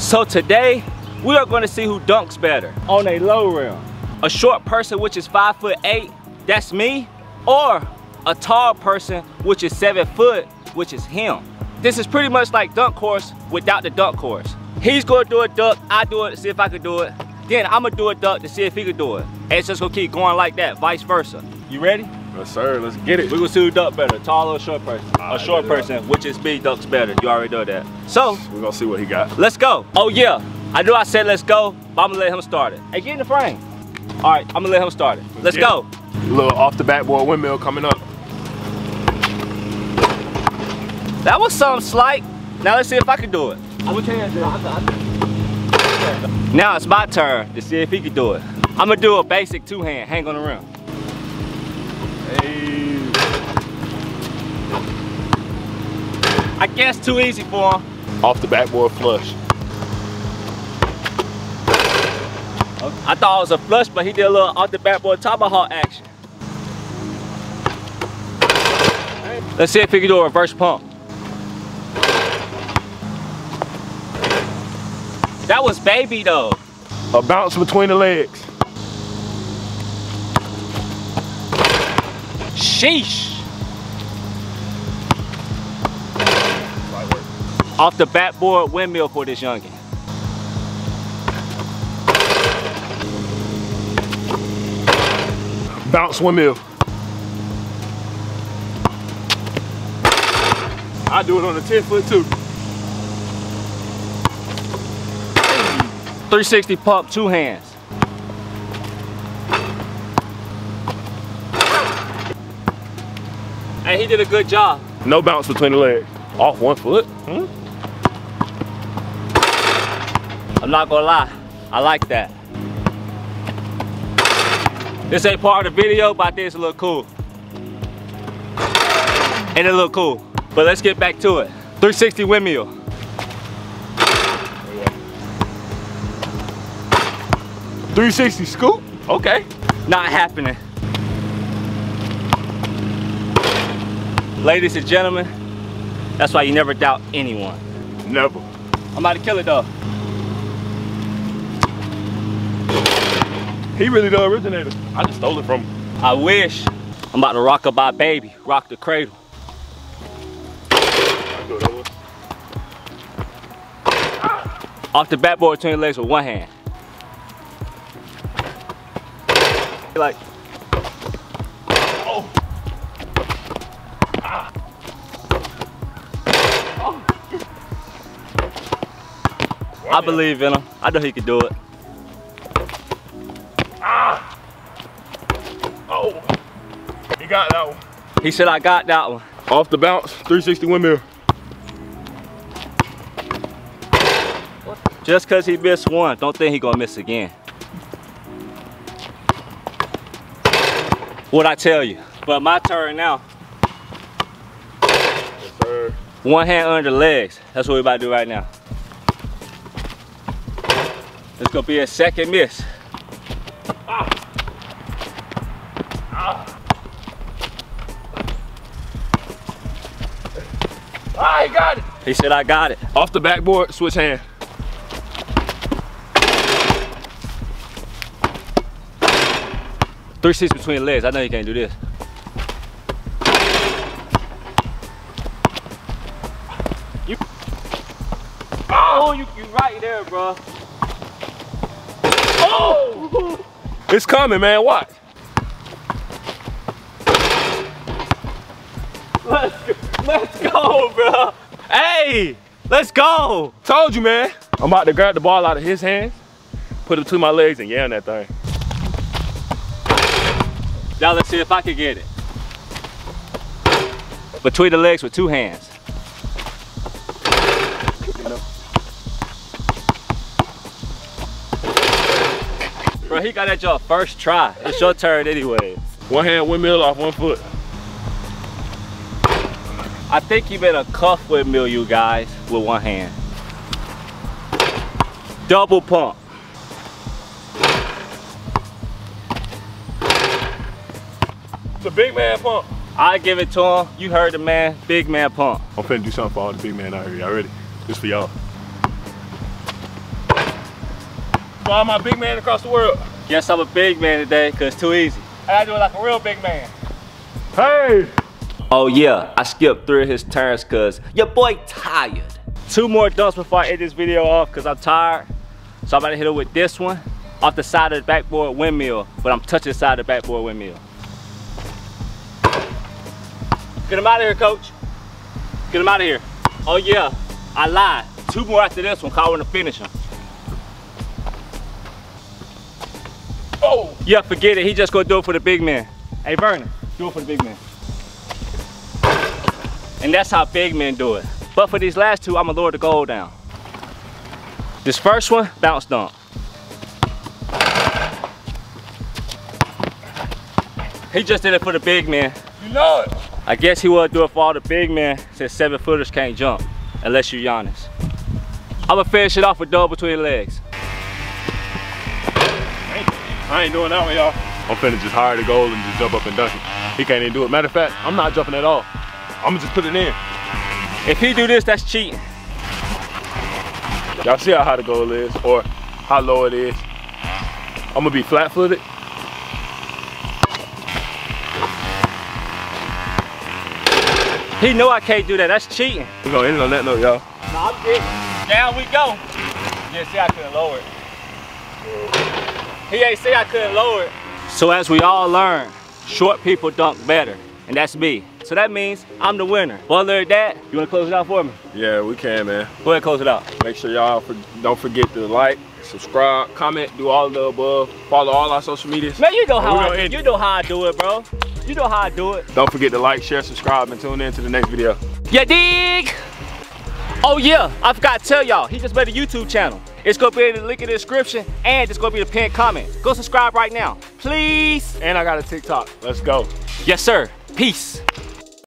So today, we are going to see who dunks better on a low rim. A short person, which is 5'8", that's me, or a tall person, which is 7 foot, which is him. This is pretty much like dunk course without the dunk course. He's going to do a dunk, I do it to see if I can do it. Then I'm going to do a dunk to see if he can do it. And it's just going to keep going like that, vice versa. You ready? Yes, sir. Let's get it. We're going to see who dunks better, tall or short person. A short person, which is me, dunks better. You already know that. So we're going to see what he got. Let's go. Oh, yeah. I know I said let's go, but I'm going to let him start it. Hey, get in the frame. All right, I'm going to let him start it. Let's go. A little off the backboard windmill coming up. That was something slight. Now let's see if I can do it. Which hand is it? Now it's my turn to see if he can do it. I'm gonna do a basic two hand, hang on the rim. Hey. I guess too easy for him. Off the backboard flush. I thought it was a flush, but he did a little off the backboard tomahawk action. Let's see if he can do a reverse pump. That was baby though. A bounce between the legs. Sheesh. Off the backboard windmill for this youngin. Bounce windmill. I do it on a 10 foot too. 360 pump, two hands. Hey, he did a good job. No bounce between the legs. Off 1 foot. I'm not gonna lie, I like that. This ain't part of the video, but I think it's a little cool. And it look cool. But let's get back to it. 360 windmill. Oh, yeah. 360 scoop? Okay. Not happening. Ladies and gentlemen, that's why you never doubt anyone. Never. I'm about to kill it though. He really the originator. I just stole it from him. I wish. I'm about to rock-a-bye baby, rock the cradle. Off the backboard between the legs with one hand. Like, oh. Ah. Oh. I believe in him. I know he can do it. Ah. Oh, he got that one. He said I got that one. Off the bounce, 360 windmill. Just because he missed one, don't think he's going to miss again. What'd I tell you? But my turn now. Yes, sir. One hand under the legs. That's what we're about to do right now. It's going to be a second miss. Ah. Ah. Ah, he got it. He said, I got it. Off the backboard, switch hand. Three six between legs. I know you can't do this. Oh, you right there, bro. Oh! It's coming, man. Watch. Let's go, bro. Hey, let's go. Told you, man. I'm about to grab the ball out of his hands, put it between my legs, and yam that thing. Now let's see if I can get it. Between the legs with two hands. Bro, he got that y'all first try. It's your turn anyway. One hand windmill off 1 foot. I think you better cuff windmill you guys with one hand. Double pump. It's a big man pump. I give it to him. You heard the man, big man pump. I'm finna do something for all the big man out here. Y'all ready? This for y'all. for all my big men across the world. Guess I'm a big man today, cause it's too easy. I gotta do it like a real big man. Hey! Oh yeah, I skipped through his turns cause your boy tired. Two more dumps before I end this video off cause I'm tired. So I'm about to hit it with this one off the side of the backboard windmill, but I'm touching the side of the backboard windmill. Get him out of here, coach. Get him out of here. Oh yeah, I lied. Two more after this one, cause I wanna finish him. Oh! Yeah, forget it. He just gonna do it for the big man. Hey, Vernon, do it for the big man. And that's how big men do it. But for these last two, I'm gonna lower the goal down. This first one, bounce dunk. He just did it for the big man. You know it. I guess he will do it for all the big men since 7-footers can't jump, unless you're Giannis. I'm gonna finish it off with double between the legs. I ain't doing that one, y'all. I'm finna just hire the goal and just jump up and dunk it. He can't even do it. Matter of fact, I'm not jumping at all. I'ma just put it in. If he do this, that's cheating. Y'all see how high the goal is or how low it is. I'ma be flat-footed. He know I can't do that. That's cheating. We're gonna end it on that note, y'all. Nah, I'm kidding. Down we go. Yeah, see, I couldn't lower it. He ain't say I couldn't lower it. So as we all learn, short people dunk better, and that's me. So that means I'm the winner. Well, Larry, Dad, you wanna close it out for me? Yeah, we can, man. Go ahead, close it out. Make sure y'all don't forget to like, subscribe, comment, do all of the above, follow all our social medias. Man, you know how I do it, bro. You know how I do it. Don't forget to like, share, subscribe, and tune in to the next video. Yeah, dig. Oh yeah, I forgot to tell y'all, he just made a YouTube channel. It's gonna be in the link in the description and it's gonna be the pinned comment. Go subscribe right now, please. And I got a TikTok. Let's go. Yes, sir. Peace.